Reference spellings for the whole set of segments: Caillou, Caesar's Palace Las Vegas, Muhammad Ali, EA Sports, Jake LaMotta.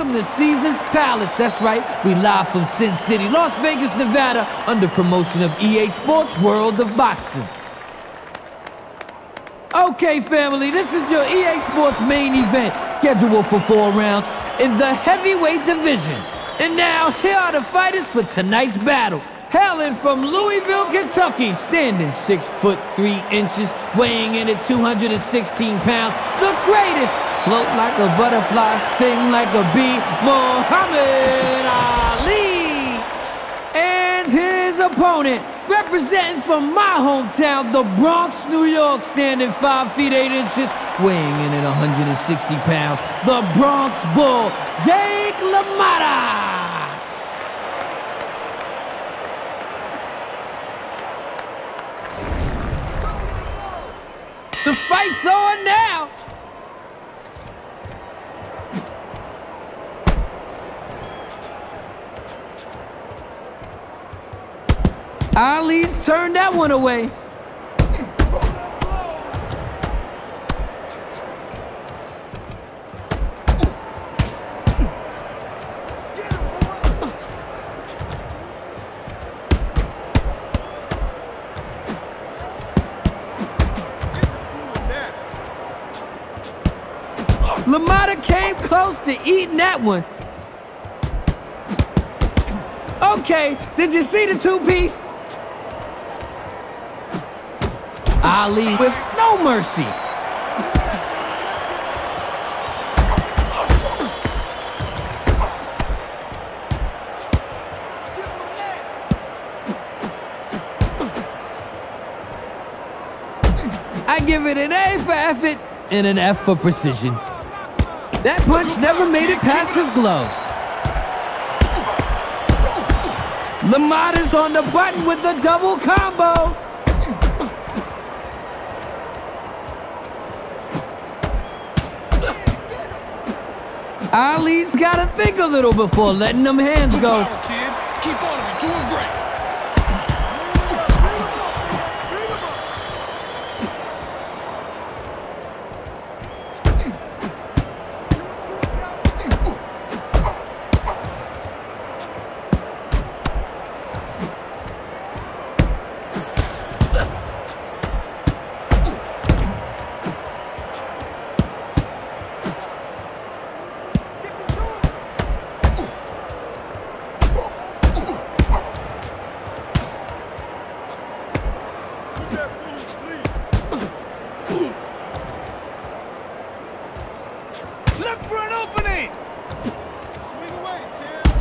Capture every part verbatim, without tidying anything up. Welcome to Caesar's Palace. That's right, we live from Sin City, Las Vegas, Nevada, under promotion of E A Sports World of Boxing. Okay, family, this is your E A Sports main event, scheduled for four rounds in the heavyweight division. And now, here are the fighters for tonight's battle. Hailing from Louisville, Kentucky, standing six foot three inches, weighing in at two hundred sixteen pounds, the greatest, float like a butterfly, sting like a bee, Muhammad Ali. And his opponent, representing from my hometown, the Bronx, New York, standing five feet eight inches, weighing in at one hundred sixty pounds, the Bronx Bull, Jake LaMotta. The fight's on now! Ali's turned that one away. LaMotta came close to eating that one. Okay, did you see the two-piece? Ali with no mercy. I give it an A for effort and an F for precision. That punch never made it past his gloves. LaMotta's on the button with a double combo. Ali's got to think a little before letting them hands go. Good kid. Keep on it. You're doing great. Look for an opening! Swing away, champ!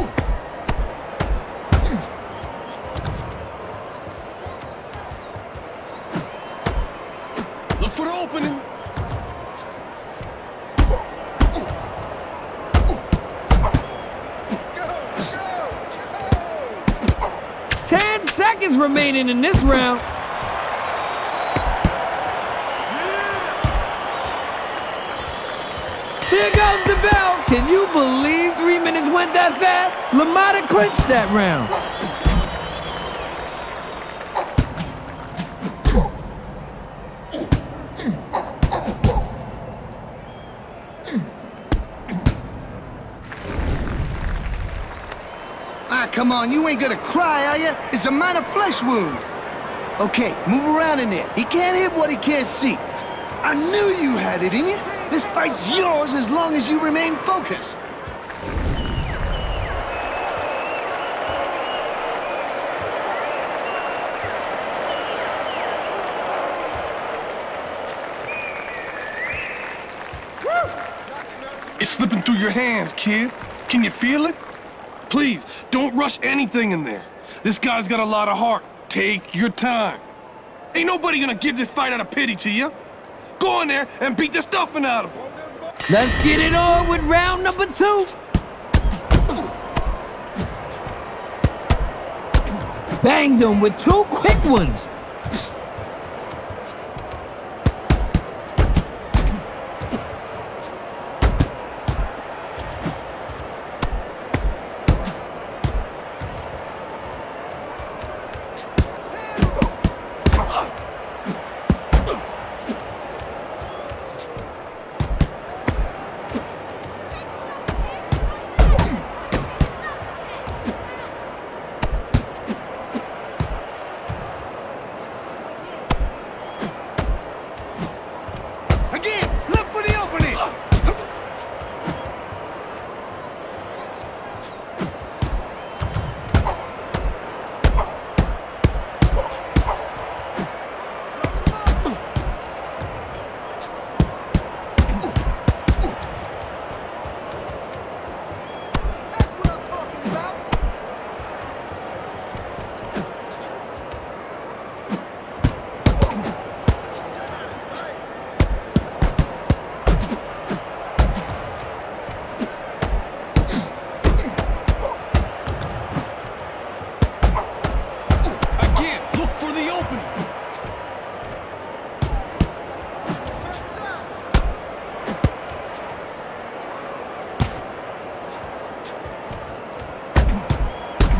Look for the opening! Go, go, go! Ten seconds remaining in this round. Here goes the bell. Can you believe three minutes went that fast? LaMotta clinched that round. Ah, come on, you ain't gonna cry, are you? It's a minor flesh wound. Okay, move around in there. He can't hit what he can't see. I knew you had it in you. This fight's yours as long as you remain focused. It's slipping through your hands, kid. Can you feel it? Please, don't rush anything in there. This guy's got a lot of heart. Take your time. Ain't nobody gonna give this fight out of pity to you. Go in there and beat the stuffing out of him. Let's get it on with round number two. Banged him with two quick ones.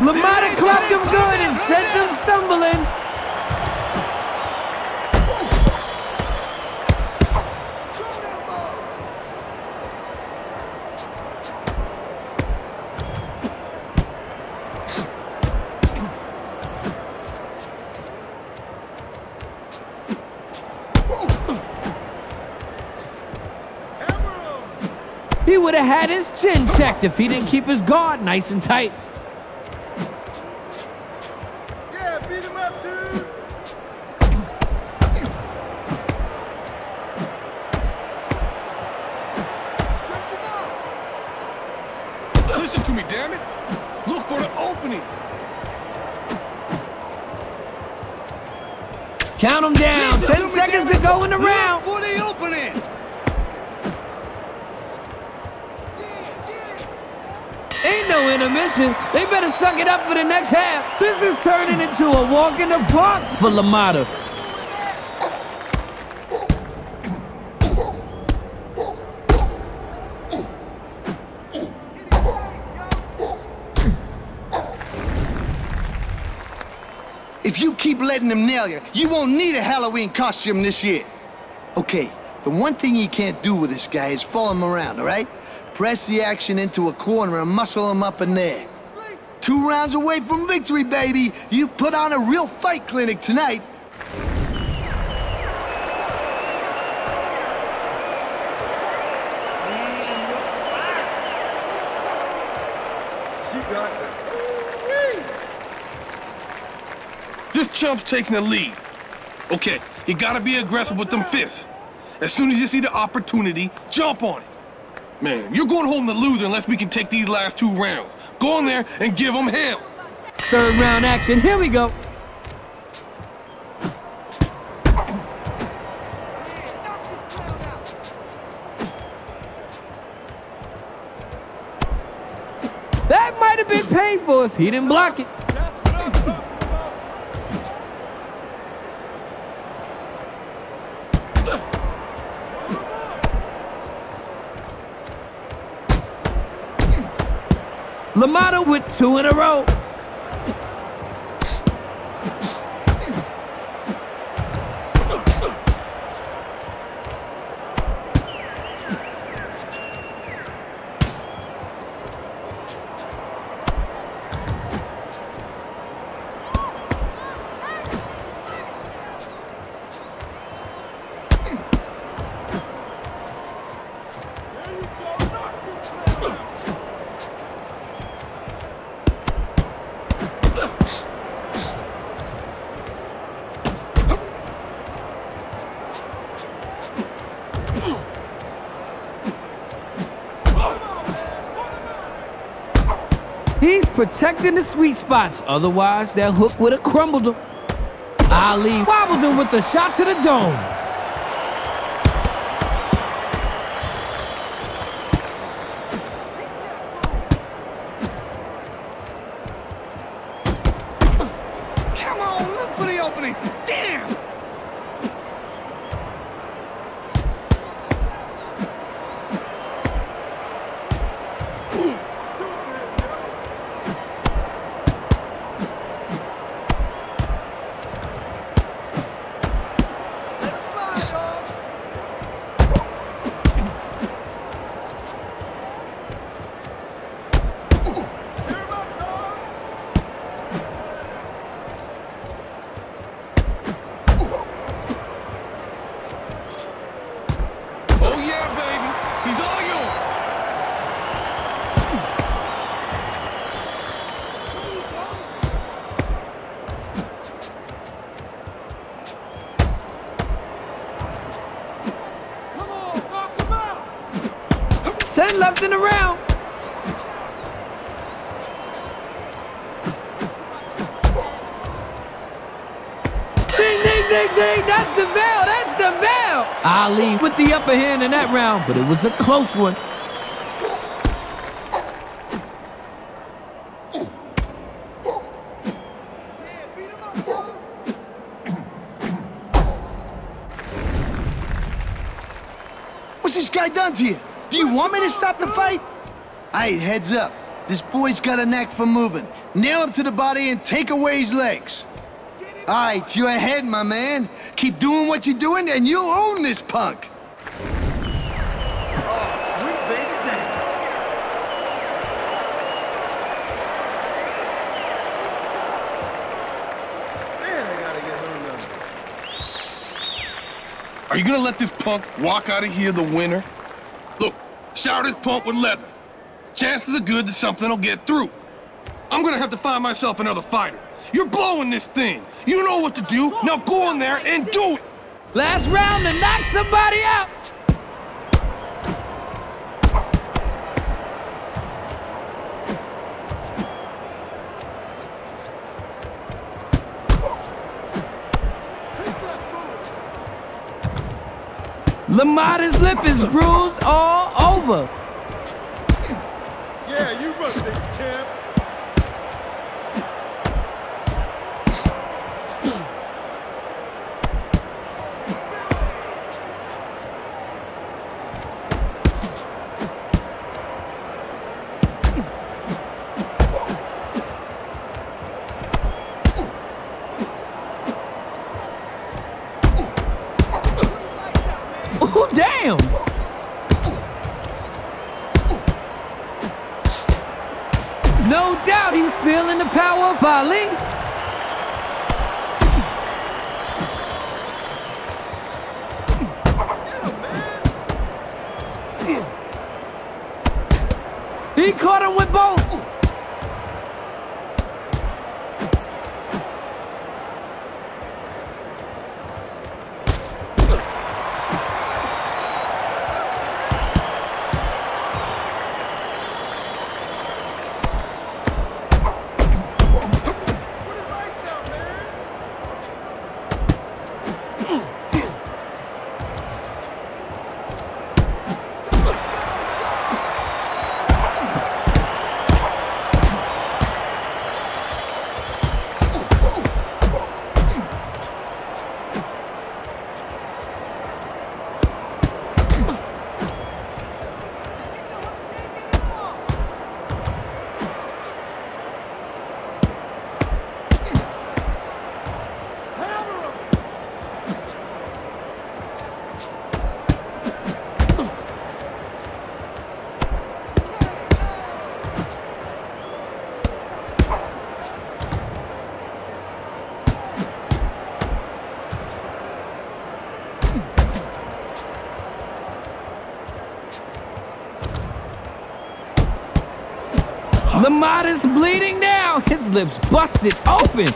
LaMotta clapped him good and sent him stumbling. He would have had his chin checked if he didn't keep his guard nice and tight. Yeah, beat him up, dude. Stretch him out. Listen to me, damn it. Look for the opening. Count him down. Listen, Ten to seconds me, to go in the round. Look for the opening. Ain't no intermission. They better suck it up for the next half. This is turning into a walk in the park for LaMotta. If you keep letting them nail you, you won't need a Halloween costume this year. Okay, the one thing you can't do with this guy is follow him around, all right? Press the action into a corner and muscle him up in there. Two rounds away from victory, baby. You put on a real fight clinic tonight. She got it. This chump's taking the lead. Okay, you gotta be aggressive with them fists. As soon as you see the opportunity, jump on it. Man, you're going home the loser unless we can take these last two rounds. Go in there and give them hell. Third round action, here we go. That might have been painful if he didn't block it. LaMotta with two in a row. He's protecting the sweet spots. Otherwise, that hook would have crumbled him. Ali wobbled him with the shot to the dome. Come on, look for the opening. Damn! Ten left in the round. Ding, ding, ding, ding. That's the bell. That's the bell. Ali with the upper hand in that round, but it was a close one. What's this guy done to you? Do you want me to stop the fight? All right, heads up. This boy's got a knack for moving. Nail him to the body and take away his legs. All right, you're ahead, my man. Keep doing what you're doing, and you'll own this punk. Are you gonna let this punk walk out of here the winner? Look, shower this punk with leather. Chances are good that something will get through. I'm gonna have to find myself another fighter. You're blowing this thing. You know what to do. Now go in there and do it. Last round to knock somebody out. LaMotta's lip is bruised all over. Yeah, you run this, champ. Damn! No doubt he's feeling the power of Ali. He caught him with both. LaMotta's bleeding now. His lips busted open.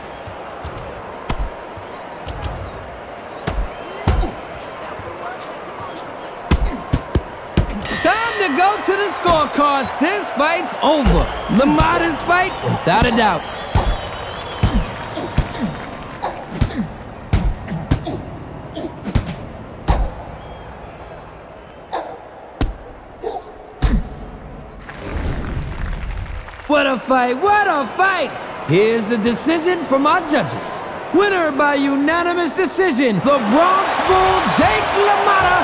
Time to go to the scorecards. This fight's over. LaMotta's fight, without a doubt. What a fight, what a fight! Here's the decision from our judges. Winner by unanimous decision, the Bronx Bull Jake LaMotta.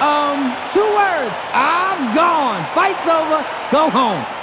Um, two words, I'm gone. Fight's over, go home.